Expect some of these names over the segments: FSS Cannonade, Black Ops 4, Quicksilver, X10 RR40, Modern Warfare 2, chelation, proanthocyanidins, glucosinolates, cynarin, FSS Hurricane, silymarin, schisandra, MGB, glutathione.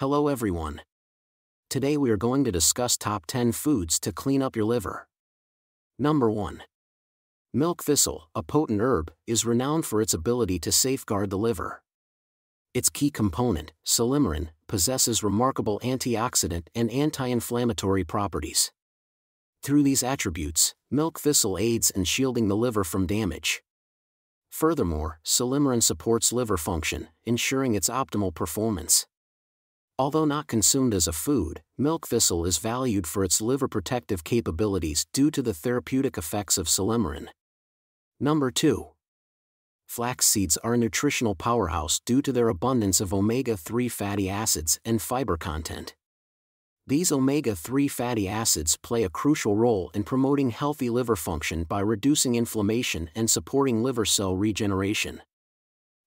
Hello everyone. Today we are going to discuss top 10 foods to clean up your liver. Number 1. Milk thistle, a potent herb, is renowned for its ability to safeguard the liver. Its key component, silymarin, possesses remarkable antioxidant and anti-inflammatory properties. Through these attributes, milk thistle aids in shielding the liver from damage. Furthermore, silymarin supports liver function, ensuring its optimal performance. Although not consumed as a food, milk thistle is valued for its liver protective capabilities due to the therapeutic effects of silymarin. Number 2. Flax seeds are a nutritional powerhouse due to their abundance of omega-3 fatty acids and fiber content. These omega-3 fatty acids play a crucial role in promoting healthy liver function by reducing inflammation and supporting liver cell regeneration.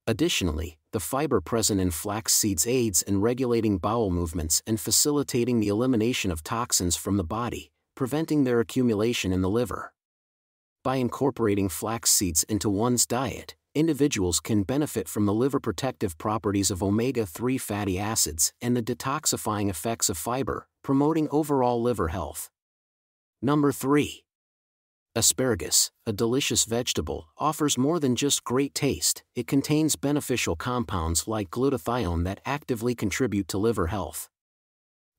Additionally, the fiber present in flax seeds aids in regulating bowel movements and facilitating the elimination of toxins from the body, preventing their accumulation in the liver. By incorporating flax seeds into one's diet, individuals can benefit from the liver protective properties of omega-3 fatty acids and the detoxifying effects of fiber, promoting overall liver health. Number 3. Asparagus, a delicious vegetable, offers more than just great taste. It contains beneficial compounds like glutathione that actively contribute to liver health.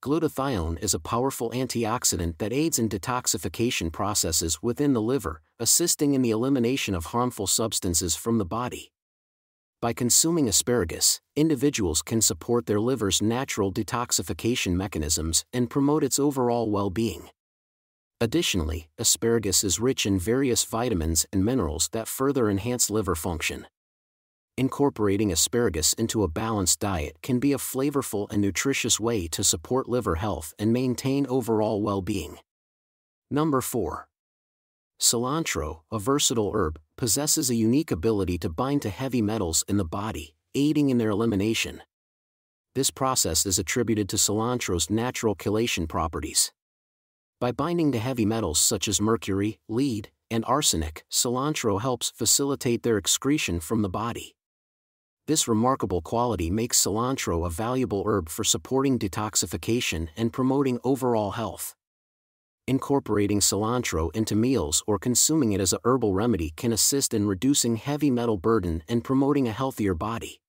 Glutathione is a powerful antioxidant that aids in detoxification processes within the liver, assisting in the elimination of harmful substances from the body. By consuming asparagus, individuals can support their liver's natural detoxification mechanisms and promote its overall well-being. Additionally, asparagus is rich in various vitamins and minerals that further enhance liver function. Incorporating asparagus into a balanced diet can be a flavorful and nutritious way to support liver health and maintain overall well-being. Number 4. Cilantro, a versatile herb, possesses a unique ability to bind to heavy metals in the body, aiding in their elimination. This process is attributed to cilantro's natural chelation properties. By binding to heavy metals such as mercury, lead, and arsenic, cilantro helps facilitate their excretion from the body. This remarkable quality makes cilantro a valuable herb for supporting detoxification and promoting overall health. Incorporating cilantro into meals or consuming it as a herbal remedy can assist in reducing heavy metal burden and promoting a healthier body.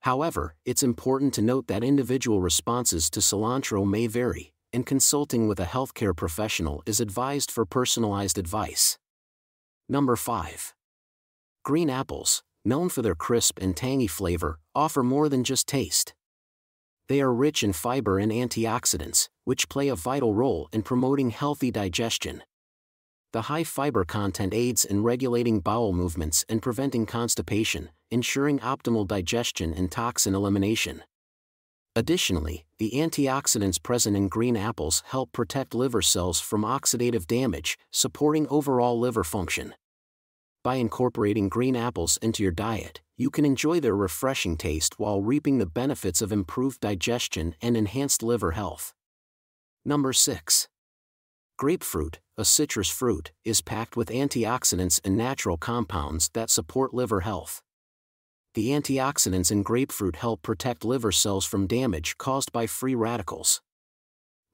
However, it's important to note that individual responses to cilantro may vary, and consulting with a healthcare professional is advised for personalized advice. Number 5. Green apples, known for their crisp and tangy flavor, offer more than just taste. They are rich in fiber and antioxidants, which play a vital role in promoting healthy digestion. The high fiber content aids in regulating bowel movements and preventing constipation, ensuring optimal digestion and toxin elimination. Additionally, the antioxidants present in green apples help protect liver cells from oxidative damage, supporting overall liver function. By incorporating green apples into your diet, you can enjoy their refreshing taste while reaping the benefits of improved digestion and enhanced liver health. Number 6. Grapefruit, a citrus fruit, is packed with antioxidants and natural compounds that support liver health. The antioxidants in grapefruit help protect liver cells from damage caused by free radicals.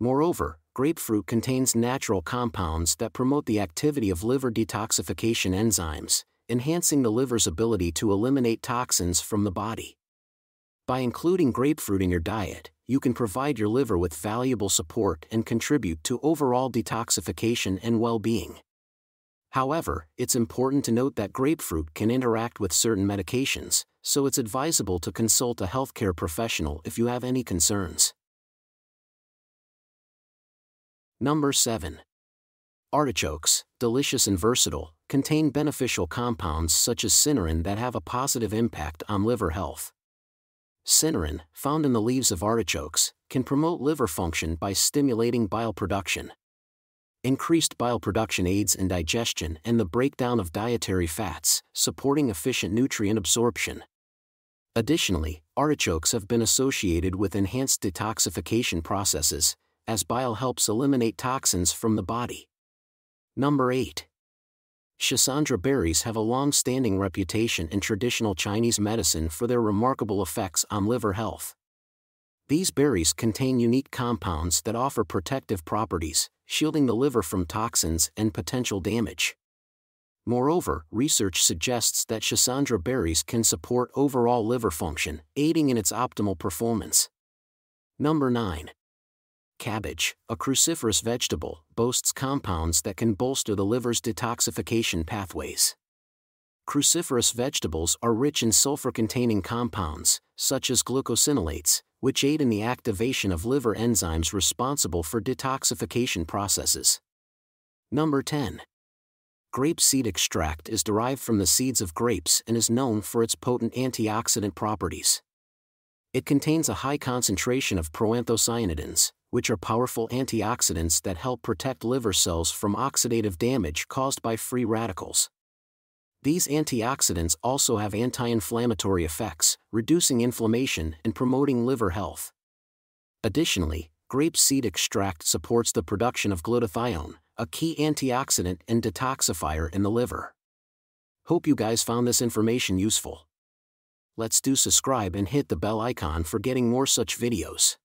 Moreover, grapefruit contains natural compounds that promote the activity of liver detoxification enzymes, enhancing the liver's ability to eliminate toxins from the body. By including grapefruit in your diet, you can provide your liver with valuable support and contribute to overall detoxification and well-being. However, it's important to note that grapefruit can interact with certain medications, so it's advisable to consult a healthcare professional if you have any concerns. Number 7. Artichokes, delicious and versatile, contain beneficial compounds such as cynarin that have a positive impact on liver health. Cynarin, found in the leaves of artichokes, can promote liver function by stimulating bile production. Increased bile production aids in digestion and the breakdown of dietary fats, supporting efficient nutrient absorption. Additionally, artichokes have been associated with enhanced detoxification processes, as bile helps eliminate toxins from the body. Number 8. Schisandra berries have a long-standing reputation in traditional Chinese medicine for their remarkable effects on liver health. These berries contain unique compounds that offer protective properties, shielding the liver from toxins and potential damage. Moreover, research suggests that schisandra berries can support overall liver function, aiding in its optimal performance. Number 9. Cabbage, a cruciferous vegetable, boasts compounds that can bolster the liver's detoxification pathways. Cruciferous vegetables are rich in sulfur-containing compounds, such as glucosinolates, which aid in the activation of liver enzymes responsible for detoxification processes. Number 10. Grape seed extract is derived from the seeds of grapes and is known for its potent antioxidant properties. It contains a high concentration of proanthocyanidins, which are powerful antioxidants that help protect liver cells from oxidative damage caused by free radicals. These antioxidants also have anti-inflammatory effects, reducing inflammation and promoting liver health. Additionally, grape seed extract supports the production of glutathione, a key antioxidant and detoxifier in the liver. Hope you guys found this information useful. Let's do subscribe and hit the bell icon for getting more such videos.